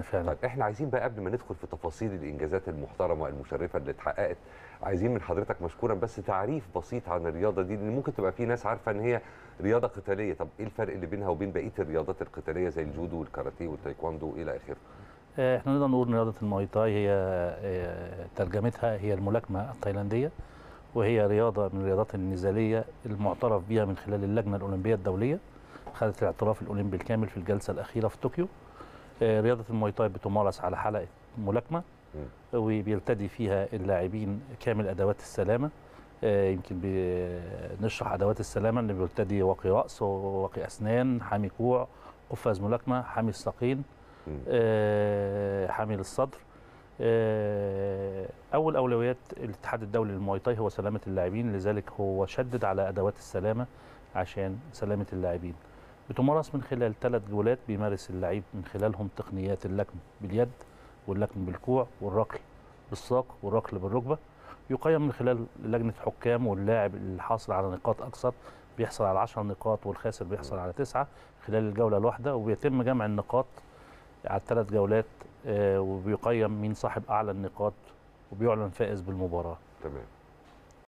فعلا. طيب احنا عايزين بقى قبل ما ندخل في تفاصيل الانجازات المحترمه المشرفه اللي اتحققت، عايزين من حضرتك مشكورا بس تعريف بسيط عن الرياضه دي، لان ممكن تبقى في ناس عارفه ان هي رياضه قتاليه، طب ايه الفرق اللي بينها وبين بقيه الرياضات القتاليه زي الجودو والكاراتيه والتايكواندو الى اخره؟ احنا نقدر نقول رياضه الماي تاي هي ترجمتها هي الملاكمه التايلانديه، وهي رياضه من الرياضات النزاليه المعترف بها من خلال اللجنه الاولمبيه الدوليه، خدت الاعتراف الاولمبي الكامل في الجلسه الاخيره في طوكيو. رياضة الماي تاي بتمارس على حلقة ملاكمة وبيرتدي فيها اللاعبين كامل أدوات السلامة، يمكن بنشرح أدوات السلامة اللي بيرتدي واقي رأس وواقي أسنان، حامي كوع، قفاز ملاكمة، حامي الساقين، حامي للصدر. أول أولويات الاتحاد الدولي للماي تاي هو سلامة اللاعبين، لذلك هو شدد على أدوات السلامة عشان سلامة اللاعبين. بتمارس من خلال 3 جولات، بيمارس اللعيب من خلالهم تقنيات اللكم باليد واللكم بالكوع والركل بالساق والركل بالركبه. يقيم من خلال لجنه حكام، واللاعب اللي حاصل على نقاط اكثر بيحصل على 10 نقاط، والخاسر بيحصل على 9 خلال الجوله الواحده، وبيتم جمع النقاط على 3 جولات، وبيقيم مين صاحب اعلى النقاط وبيعلن فائز بالمباراه. تمام.